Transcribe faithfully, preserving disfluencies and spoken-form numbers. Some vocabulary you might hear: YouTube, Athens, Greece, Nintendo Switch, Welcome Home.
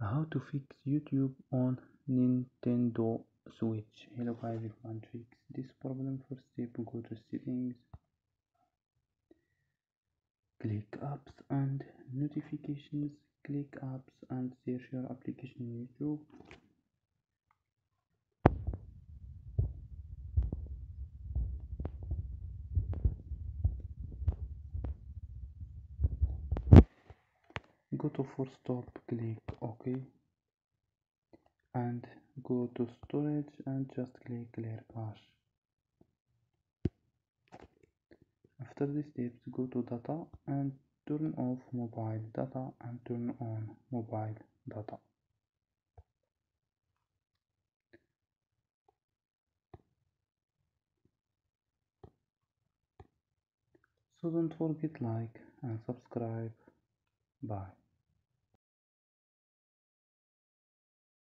How to fix YouTube on Nintendo Switch. Hello guys, you can fix this problem. First step, go to settings, click apps and notifications, click apps and search your application YouTube. Go to for stop, click OK, and go to storage and just click clear cache. After these steps, go to data and turn off mobile data and turn on mobile data. So don't forget like and subscribe. Bye.